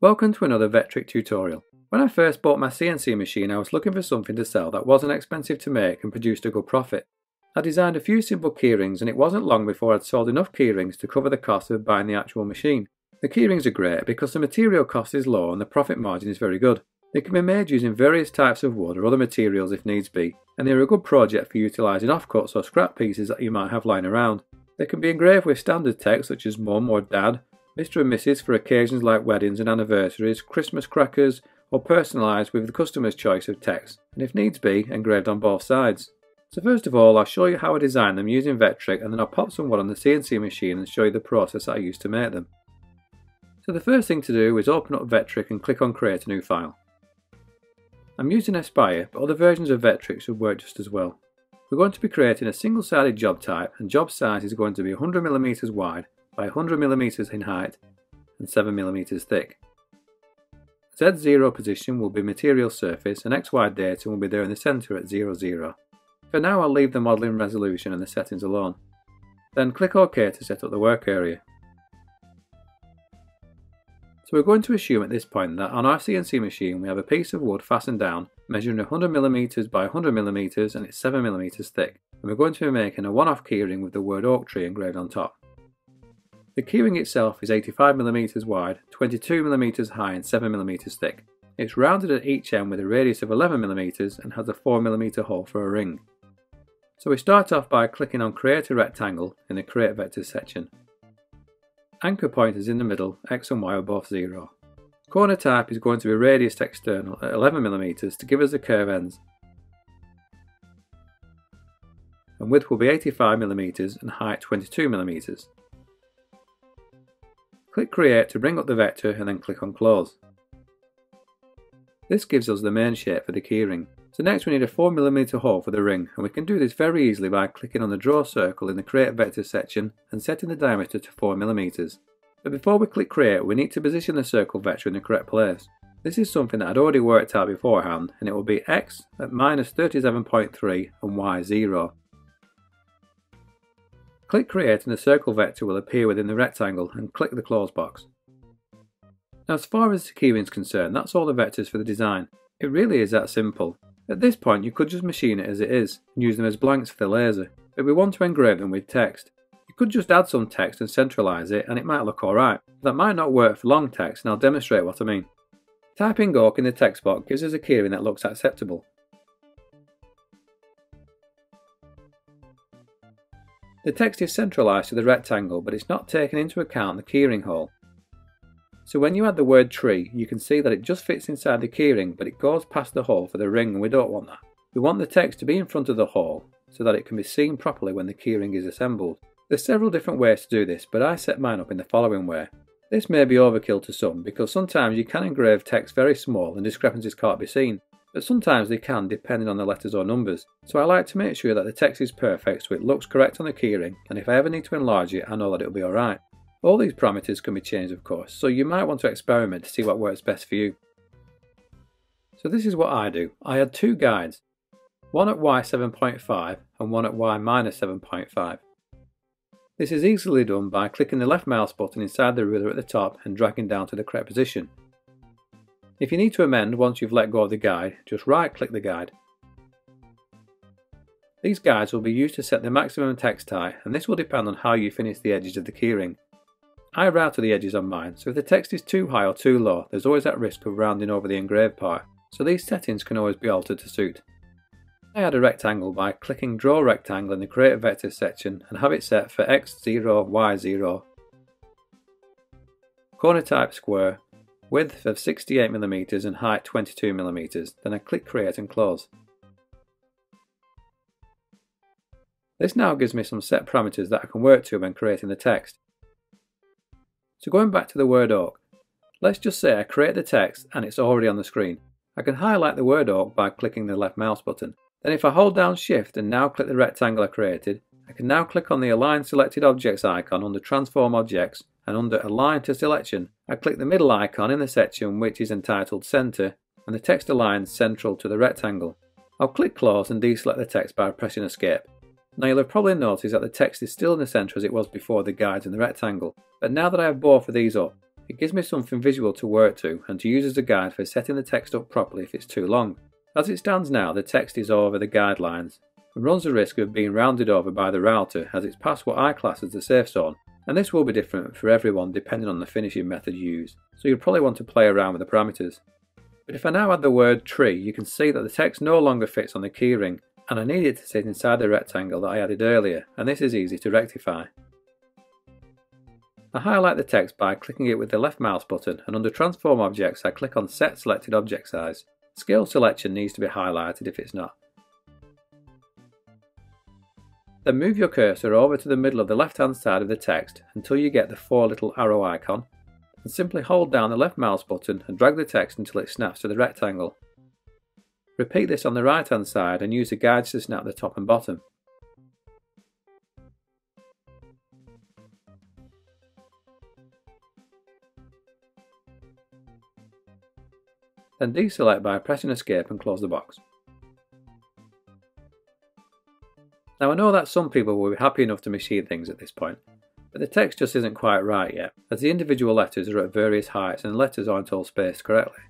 Welcome to another Vectric tutorial. When I first bought my CNC machine, I was looking for something to sell that wasn't expensive to make and produced a good profit. I designed a few simple keyrings, and it wasn't long before I'd sold enough keyrings to cover the cost of buying the actual machine. The keyrings are great because the material cost is low and the profit margin is very good. They can be made using various types of wood or other materials if needs be, and they're a good project for utilising offcuts or scrap pieces that you might have lying around. They can be engraved with standard text such as Mum or Dad, Mr and Mrs for occasions like weddings and anniversaries, Christmas crackers, or personalised with the customer's choice of text, and if needs be, engraved on both sides. So first of all, I'll show you how I design them using Vectric, and then I'll pop some wood on the CNC machine and show you the process that I used to make them. So the first thing to do is open up Vectric and click on Create a New File. I'm using Aspire, but other versions of Vectric should work just as well. We're going to be creating a single-sided job type, and job size is going to be 100mm wide by 100mm in height and 7mm thick. Z0 position will be material surface, and XY datum will be there in the centre at 00. For now I'll leave the modelling resolution and the settings alone. Then click OK to set up the work area. So we're going to assume at this point that on our CNC machine we have a piece of wood fastened down measuring 100mm by 100mm and it's 7mm thick, and we're going to be making a one-off keyring with the word oak tree engraved on top. The keyring itself is 85mm wide, 22mm high and 7mm thick. It's rounded at each end with a radius of 11mm and has a 4mm hole for a ring. So we start off by clicking on Create a Rectangle in the Create Vectors section. Anchor point is in the middle, X and Y are both 0. Corner type is going to be radiused external at 11mm to give us the curve ends. And width will be 85mm and height 22mm. Click Create to bring up the vector and then click on Close. This gives us the main shape for the keyring. So next we need a 4mm hole for the ring, and we can do this very easily by clicking on the Draw Circle in the Create Vector section and setting the diameter to 4mm. But before we click Create, we need to position the circle vector in the correct place. This is something that I'd already worked out beforehand, and it will be X at -37.3 and Y 0. Click Create and the circle vector will appear within the rectangle, and click the close box. Now as far as the keyring is concerned, that's all the vectors for the design. It really is that simple. At this point you could just machine it as it is and use them as blanks for the laser, but we want to engrave them with text. You could just add some text and centralise it and it might look alright. That might not work for long text, and I'll demonstrate what I mean. Typing oak in the text box gives us a keyring that looks acceptable. The text is centralised to the rectangle, but it's not taken into account the keyring hole. So when you add the word tree, you can see that it just fits inside the keyring, but it goes past the hole for the ring, and we don't want that. We want the text to be in front of the hole so that it can be seen properly when the keyring is assembled. There's several different ways to do this, but I set mine up in the following way. This may be overkill to some, because sometimes you can engrave text very small and discrepancies can't be seen, but sometimes they can depending on the letters or numbers, so I like to make sure that the text is perfect so it looks correct on the keyring, and if I ever need to enlarge it I know that it'll be alright. All these parameters can be changed of course, so you might want to experiment to see what works best for you. So this is what I do. I had two guides, one at Y 7.5 and one at Y minus 7.5. This is easily done by clicking the left mouse button inside the ruler at the top and dragging down to the correct position. If you need to amend once you've let go of the guide, just right click the guide. These guides will be used to set the maximum text height, and this will depend on how you finish the edges of the keyring. I routed the edges on mine, so if the text is too high or too low there's always that risk of rounding over the engraved part, so these settings can always be altered to suit. I add a rectangle by clicking Draw Rectangle in the Create Vectors section and have it set for X0, Y0, corner type square, width of 68mm and height 22mm, then I click Create and Close. This now gives me some set parameters that I can work to when creating the text. So going back to the word oak, let's just say I create the text and it's already on the screen. I can highlight the word oak by clicking the left mouse button. Then if I hold down Shift and now click the rectangle I created, I can now click on the Align Selected Objects icon under Transform Objects, and under Align to Selection I click the middle icon in the section which is entitled Center, and the text aligns central to the rectangle. I'll click Close and deselect the text by pressing Escape. Now you'll have probably noticed that the text is still in the centre as it was before the guides and the rectangle, but now that I have both of these up, It gives me something visual to work to and to use as a guide for setting the text up properly if it's too long. As it stands now, the text is over the guidelines and runs the risk of being rounded over by the router as it's past what I class as the safe zone, and this will be different for everyone depending on the finishing method you use, so you'll probably want to play around with the parameters. But if I now add the word tree, you can see that the text no longer fits on the keyring, and I need it to sit inside the rectangle that I added earlier, and this is easy to rectify. I highlight the text by clicking it with the left mouse button, and under Transform Objects I click on Set Selected Object Size. Scale selection needs to be highlighted if it's not. Then move your cursor over to the middle of the left hand side of the text until you get the four little arrow icon, and simply hold down the left mouse button and drag the text until it snaps to the rectangle. Repeat this on the right hand side and use the guides to snap the top and bottom. Then deselect by pressing escape and close the box. Now I know that some people will be happy enough to machine things at this point, but the text just isn't quite right yet, as the individual letters are at various heights and letters aren't all spaced correctly.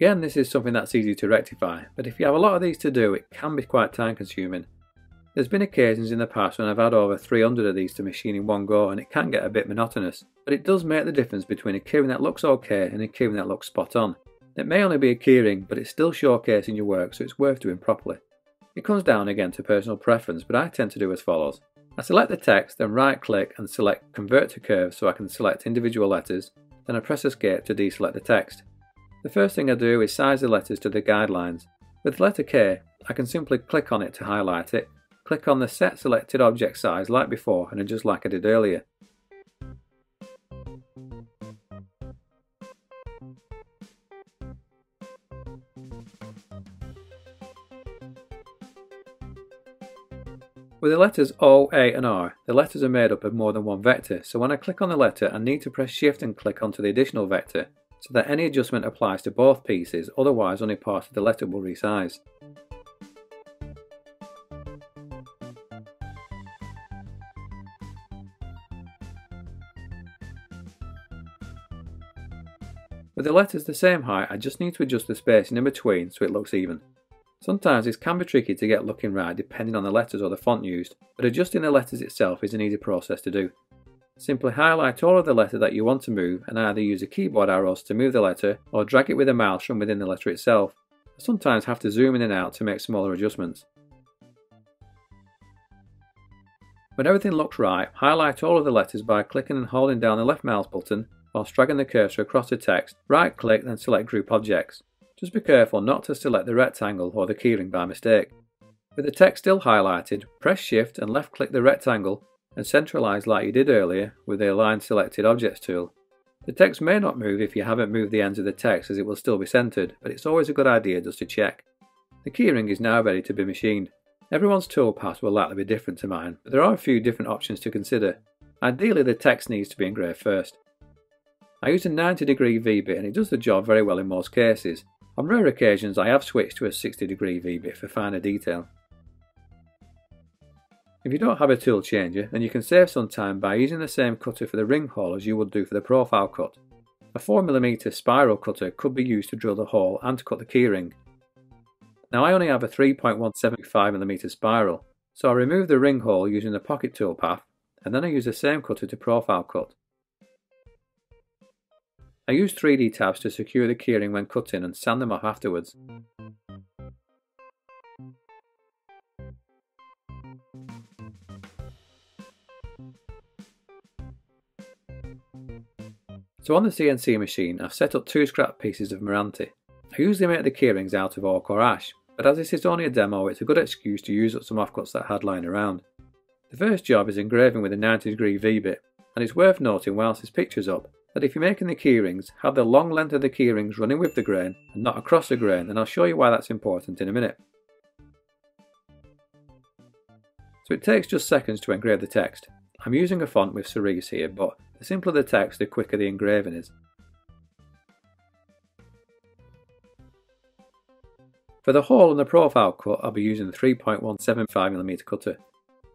Again, this is something that's easy to rectify, but if you have a lot of these to do, it can be quite time consuming. There's been occasions in the past when I've had over 300 of these to machine in one go, and it can get a bit monotonous, but it does make the difference between a keyring that looks okay and a keyring that looks spot on. It may only be a keyring, but it's still showcasing your work, so it's worth doing properly. It comes down again to personal preference, but I tend to do as follows. I select the text, then right click and select Convert to Curve so I can select individual letters, then I press escape to deselect the text. The first thing I do is size the letters to the guidelines. With letter K, I can simply click on it to highlight it, click on the Set Selected Object Size like before and adjust like I did earlier. With the letters O, A and R, the letters are made up of more than one vector, so when I click on the letter I need to press Shift and click onto the additional vector, so that any adjustment applies to both pieces, otherwise only part of the letter will resize. With the letters the same height, I just need to adjust the spacing in between so it looks even. Sometimes this can be tricky to get looking right depending on the letters or the font used, but adjusting the letters itself is an easy process to do. Simply highlight all of the letter that you want to move and either use the keyboard arrows to move the letter or drag it with a mouse from within the letter itself. I sometimes have to zoom in and out to make smaller adjustments. When everything looks right, highlight all of the letters by clicking and holding down the left mouse button whilst dragging the cursor across the text, right click then select Group Objects. Just be careful not to select the rectangle or the keyring by mistake. With the text still highlighted, press Shift and left click the rectangle and centralise like you did earlier with the Align Selected Objects tool. The text may not move if you haven't moved the ends of the text, as it will still be centred, but it's always a good idea just to check. The keyring is now ready to be machined. Everyone's toolpath will likely be different to mine, but there are a few different options to consider. Ideally the text needs to be engraved first. I used a 90 degree V-bit and it does the job very well in most cases. On rare occasions I have switched to a 60 degree V-bit for finer detail. If you don't have a tool changer, then you can save some time by using the same cutter for the ring hole as you would do for the profile cut. A 4mm spiral cutter could be used to drill the hole and to cut the keyring. Now I only have a 3.175mm spiral, so I remove the ring hole using the pocket toolpath, and then I use the same cutter to profile cut. I use 3D tabs to secure the keyring when cutting and sand them off afterwards. So on the CNC machine I've set up two scrap pieces of Miranti. I usually make the keyrings out of oak or ash, but as this is only a demo it's a good excuse to use up some offcuts that I had lying around. The first job is engraving with a 90 degree V-bit, and it's worth noting whilst this picture's up that if you're making the keyrings, have the long length of the keyrings running with the grain and not across the grain, and I'll show you why that's important in a minute. So it takes just seconds to engrave the text. I'm using a font with Cerise here, but the simpler the text, the quicker the engraving is. For the hole and the profile cut, I'll be using the 3.175mm cutter.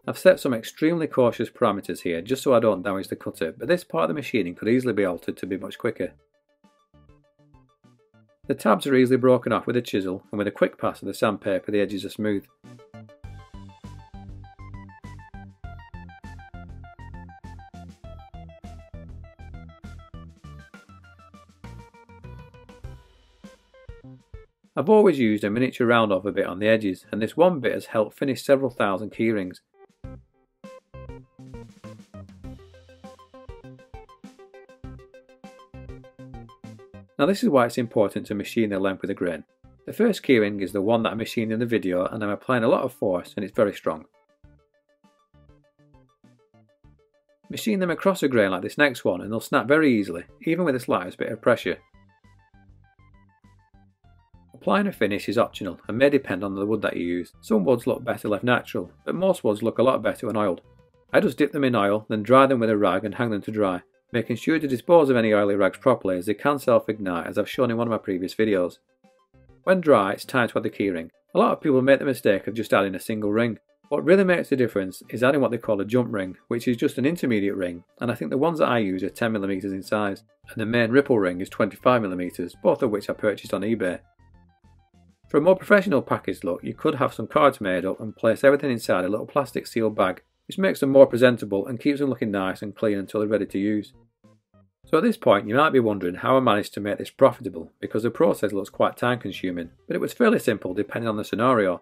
I've set some extremely cautious parameters here just so I don't damage the cutter, but this part of the machining could easily be altered to be much quicker. The tabs are easily broken off with a chisel, and with a quick pass of the sandpaper the edges are smooth. I've always used a miniature round over bit on the edges, and this one bit has helped finish several thousand keyrings. Now this is why it's important to machine the length with a grain. The first keyring is the one that I machined in the video, and I'm applying a lot of force and it's very strong. Machine them across a grain like this next one and they'll snap very easily, even with the slightest bit of pressure. Applying a finish is optional and may depend on the wood that you use. Some woods look better left natural, but most woods look a lot better when oiled. I just dip them in oil, then dry them with a rag and hang them to dry, making sure to dispose of any oily rags properly as they can self-ignite, as I've shown in one of my previous videos. When dry, it's time to add the keyring. A lot of people make the mistake of just adding a single ring. What really makes the difference is adding what they call a jump ring, which is just an intermediate ring, and I think the ones that I use are 10mm in size, and the main ripple ring is 25mm, both of which I purchased on eBay. For a more professional package look, you could have some cards made up and place everything inside a little plastic sealed bag, which makes them more presentable and keeps them looking nice and clean until they're ready to use. So at this point you might be wondering how I managed to make this profitable, because the process looks quite time consuming, but it was fairly simple depending on the scenario.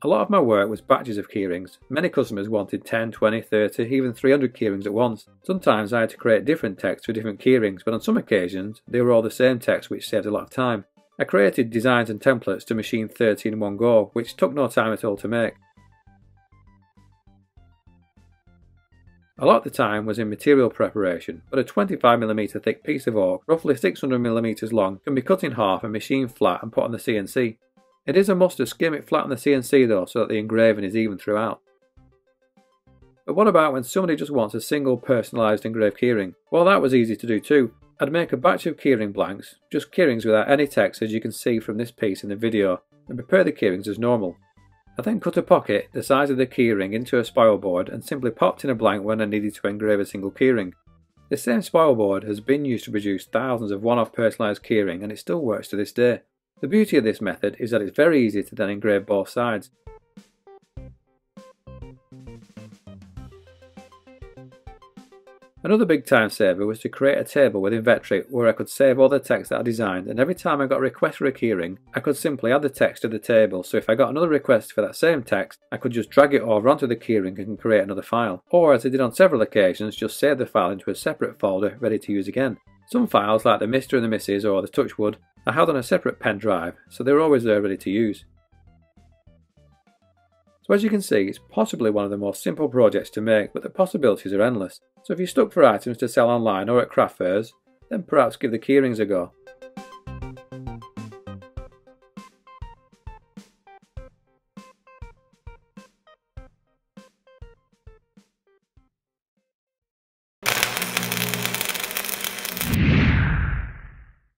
A lot of my work was batches of keyrings. Many customers wanted 10, 20, 30, even 300 keyrings at once. Sometimes I had to create different texts for different keyrings, but on some occasions they were all the same text, which saved a lot of time. I created designs and templates to machine 30 in one go, which took no time at all to make. A lot of the time was in material preparation, but a 25mm thick piece of oak, roughly 600mm long, can be cut in half and machined flat and put on the CNC. It is a must to skim it flat on the CNC though, so that the engraving is even throughout. But what about when somebody just wants a single personalised engraved keyring? Well, that was easy to do too. I'd make a batch of keyring blanks, just keyrings without any text as you can see from this piece in the video, and prepare the keyrings as normal. I then cut a pocket the size of the keyring into a spiral board and simply popped in a blank when I needed to engrave a single keyring. The same spiral board has been used to produce thousands of one-off personalised keyring, and it still works to this day. The beauty of this method is that it's very easy to then engrave both sides. Another big time saver was to create a table within Vectric where I could save all the text that I designed, and every time I got a request for a keyring I could simply add the text to the table, so if I got another request for that same text I could just drag it over onto the keyring and create another file, or as I did on several occasions just save the file into a separate folder ready to use again. Some files like the Mr and the Mrs or the Touchwood I had on a separate pen drive, so they were always there ready to use. So as you can see, it's possibly one of the most simple projects to make, but the possibilities are endless. So if you're stuck for items to sell online or at craft fairs, then perhaps give the keyrings a go.